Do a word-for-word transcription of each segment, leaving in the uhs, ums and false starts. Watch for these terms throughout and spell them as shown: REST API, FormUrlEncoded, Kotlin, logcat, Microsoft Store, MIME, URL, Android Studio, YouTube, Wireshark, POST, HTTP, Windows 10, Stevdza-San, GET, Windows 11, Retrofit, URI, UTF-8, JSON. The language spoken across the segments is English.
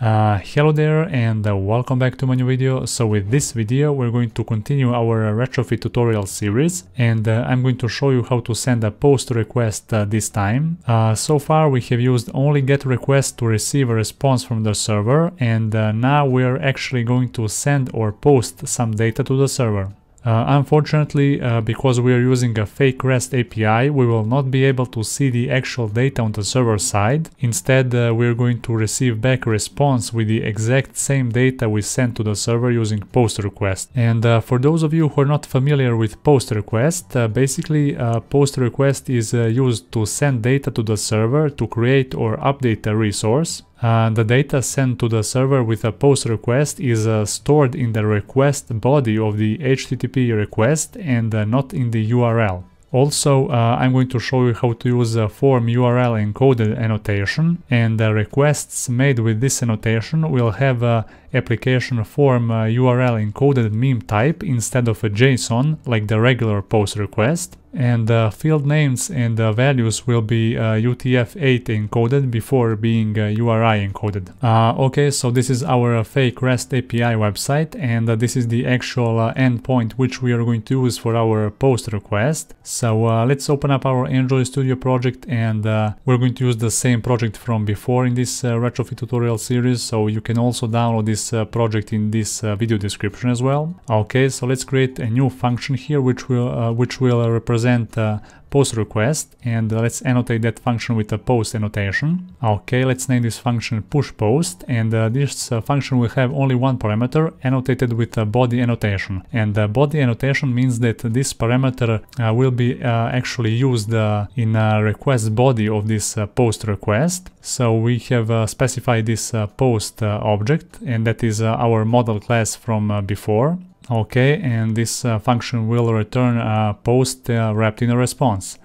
Uh, hello there and uh, welcome back to my new video. So with this video we're going to continue our uh, retrofit tutorial series, and uh, I'm going to show you how to send a post request uh, this time. Uh, so far we have used only GET request to receive a response from the server, and uh, now we're actually going to send or post some data to the server. Uh, unfortunately, uh, because we are using a fake REST A P I, we will not be able to see the actual data on the server side. Instead, uh, we are going to receive back a response with the exact same data we sent to the server using POST request. And uh, for those of you who are not familiar with POST request, uh, basically uh, POST request is uh, used to send data to the server to create or update a resource. Uh, the data sent to the server with a POST request is uh, stored in the request body of the H T T P request and uh, not in the U R L. Also, uh, I'm going to show you how to use a form U R L encoded annotation, and the requests made with this annotation will have a application form uh, U R L encoded MIME type instead of a JSON like the regular POST request. And uh, field names and uh, values will be uh, U T F eight encoded before being uh, U R I encoded. Uh, okay, so this is our uh, fake REST A P I website, and uh, this is the actual uh, endpoint which we are going to use for our POST request. So uh, let's open up our Android Studio project, and uh, we're going to use the same project from before in this uh, retrofit tutorial series, so you can also download this uh, project in this uh, video description as well. Okay, so let's create a new function here which will, uh, which will uh, represent Present uh, post request, and uh, let's annotate that function with a post annotation. Okay, let's name this function push post, and uh, this uh, function will have only one parameter annotated with a body annotation. And the body annotation means that this parameter uh, will be uh, actually used uh, in a request body of this uh, post request. So we have uh, specified this uh, post uh, object, and that is uh, our model class from uh, before. Okay, and this uh, function will return a post uh, wrapped in a response.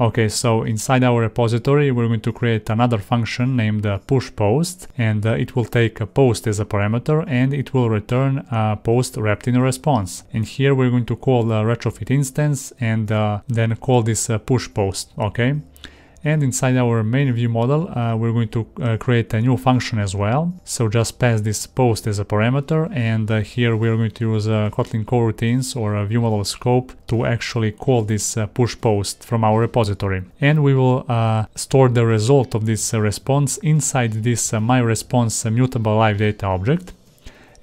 Okay, so inside our repository we're going to create another function named uh, push post, and uh, it will take a post as a parameter, and it will return a post wrapped in a response. And here we're going to call the retrofit instance, and uh, then call this uh, push post. Okay. And inside our main view model, uh, we're going to uh, create a new function as well. So just pass this post as a parameter, and uh, here we're going to use uh, Kotlin coroutines or a view model scope to actually call this uh, push post from our repository. And we will uh, store the result of this uh, response inside this uh, myResponse uh, mutable live data object.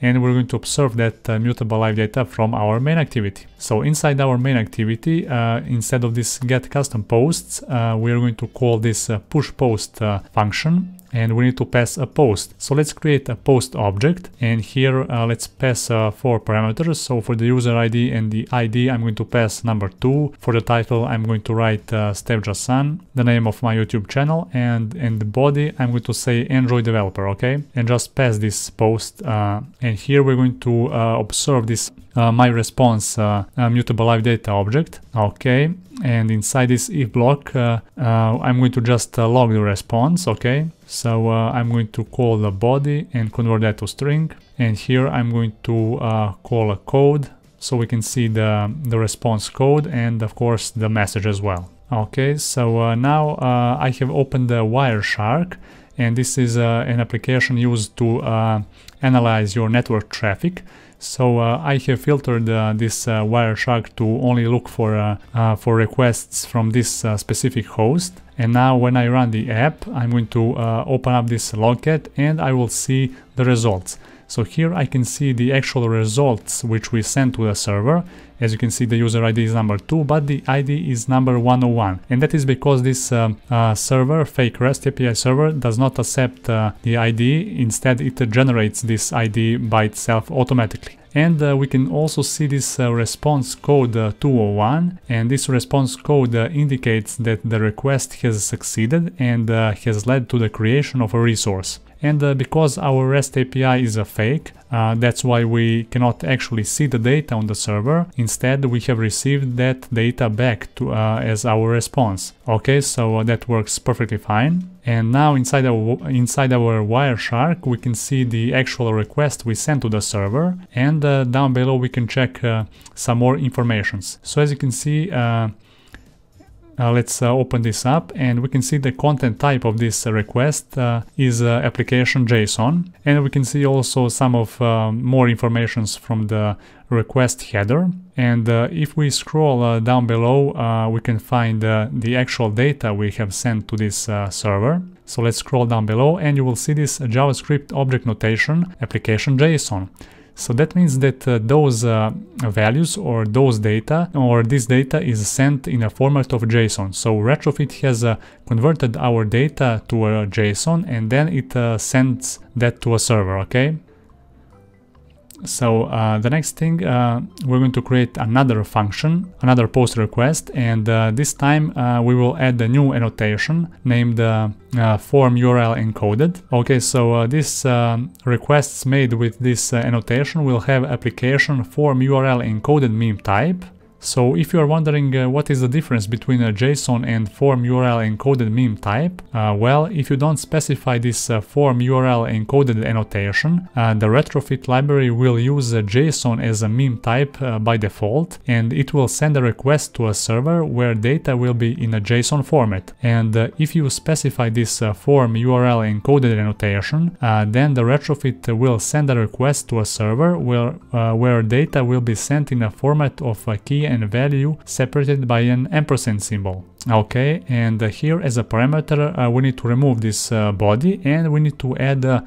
And we're going to observe that uh, mutable live data from our main activity. So inside our main activity, uh, instead of this get custom posts, uh, we're going to call this uh, push post uh, function, and we need to pass a post. So let's create a post object, and here uh, let's pass uh, four parameters. So for the user I D and the I D, I'm going to pass number two. For the title, I'm going to write uh, Stevdza-San, the name of my YouTube channel, and in the body, I'm going to say Android developer, okay? And just pass this post, uh, and here we're going to uh, observe this uh, myResponse uh, uh, mutable live data object, okay? And inside this if block, uh, uh, I'm going to just uh, log the response, okay? So uh, I'm going to call the body and convert that to string. And here I'm going to uh, call a code, so we can see the, the response code and of course the message as well. Okay, so uh, now uh, I have opened the Wireshark, and this is uh, an application used to uh, analyze your network traffic. So uh, I have filtered uh, this uh, Wireshark to only look for, uh, uh, for requests from this uh, specific host. And now when I run the app, I'm going to uh, open up this logcat, and I will see the results. So here I can see the actual results which we sent to the server. As you can see, the user I D is number two, but the I D is number one oh one. And that is because this uh, uh, server, fake REST A P I server, does not accept uh, the I D. Instead, it generates this I D by itself automatically. And uh, we can also see this uh, response code uh, two oh one, and this response code uh, indicates that the request has succeeded and uh, has led to the creation of a resource. And uh, because our REST A P I is a fake, uh, that's why we cannot actually see the data on the server. Instead, we have received that data back to, uh, as our response. Okay, so uh, that works perfectly fine. And now inside our, inside our Wireshark, we can see the actual request we sent to the server. And uh, down below, we can check uh, some more informations. So as you can see, uh, Uh, let's uh, open this up, and we can see the content type of this request uh, is uh, application JSON, and we can see also some of uh, more informations from the request header. And uh, if we scroll uh, down below, uh, we can find uh, the actual data we have sent to this uh, server. So let's scroll down below, and you will see this JavaScript object notation application JSON. So that means that uh, those uh, values or those data or this data is sent in a format of JSON. So Retrofit has uh, converted our data to a JSON, and then it uh, sends that to a server, okay? So uh, the next thing, uh, we're going to create another function, another post request, and uh, this time uh, we will add a new annotation named uh, uh, form U R L encoded. Okay, so uh, this uh, requests made with this uh, annotation will have application form U R L encoded meme type. So if you are wondering uh, what is the difference between a JSON and form U R L encoded meme type, uh, well, if you don't specify this uh, form U R L encoded annotation, uh, the Retrofit library will use uh, JSON as a meme type uh, by default, and it will send a request to a server where data will be in a JSON format. And uh, if you specify this uh, form U R L encoded annotation, uh, then the Retrofit will send a request to a server where, uh, where data will be sent in a format of a key and value separated by an ampersand symbol. Okay, and uh, here as a parameter uh, we need to remove this uh, body, and we need to add uh,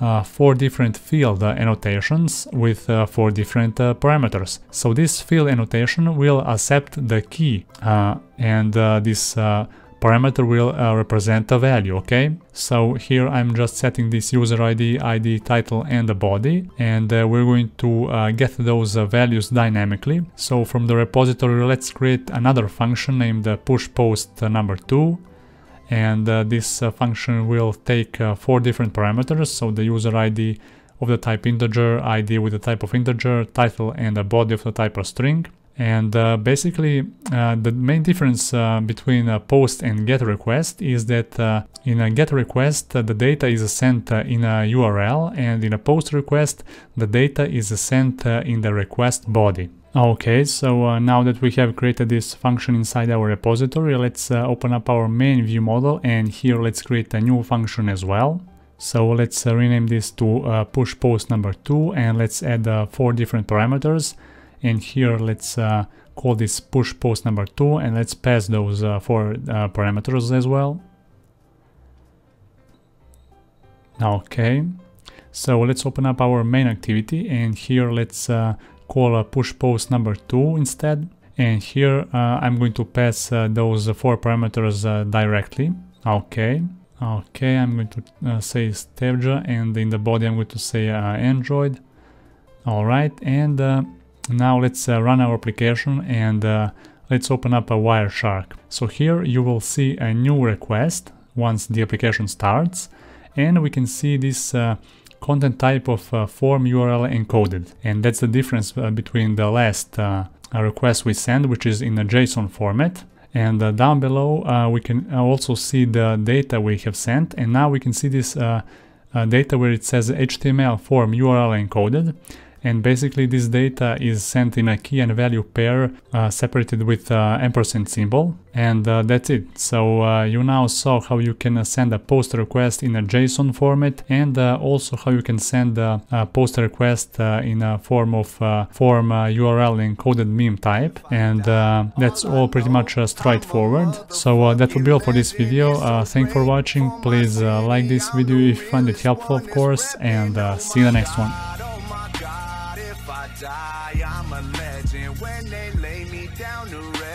uh, four different field uh, annotations with uh, four different uh, parameters. So this field annotation will accept the key, uh, and uh, this uh, parameter will uh, represent a value, okay? So here I'm just setting this user I D, I D, title and the body, and uh, we're going to uh, get those uh, values dynamically. So from the repository, let's create another function named uh, push post uh, number two, and uh, this uh, function will take uh, four different parameters, so the user I D of the type integer, I D with the type of integer, title and the body of the type of string. And uh, basically, uh, the main difference uh, between a post and get request is that uh, in a get request, uh, the data is sent uh, in a U R L, and in a post request, the data is sent uh, in the request body. Okay, so uh, now that we have created this function inside our repository, let's uh, open up our main view model, and here let's create a new function as well. So let's uh, rename this to uh, push post number two, and let's add uh, four different parameters. And here let's uh, call this push post number two, and let's pass those uh, four uh, parameters as well. Okay, so let's open up our main activity, and here let's uh, call a push post number two instead. And here uh, I'm going to pass uh, those four parameters uh, directly. Okay, okay, I'm going to uh, say Stevdza, and in the body I'm going to say uh, Android. All right, and uh, now let's uh, run our application, and uh, let's open up a Wireshark. So here you will see a new request once the application starts, and we can see this uh, content type of uh, form U R L encoded. And that's the difference uh, between the last uh, request we sent, which is in a JSON format. And uh, down below uh, we can also see the data we have sent, and now we can see this uh, uh, data where it says H T M L form U R L encoded. And basically this data is sent in a key and value pair uh, separated with uh, ampersand symbol. And uh, that's it. So uh, you now saw how you can send a post request in a JSON format, and uh, also how you can send a, a post request uh, in a form of uh, form uh, U R L encoded meme type. And uh, that's all pretty much uh, straightforward. So uh, that will be all for this video. Uh, thanks for watching. Please uh, like this video if you find it helpful, of course, and uh, see you in the next one. Die, I'm a legend when they lay me down to rest.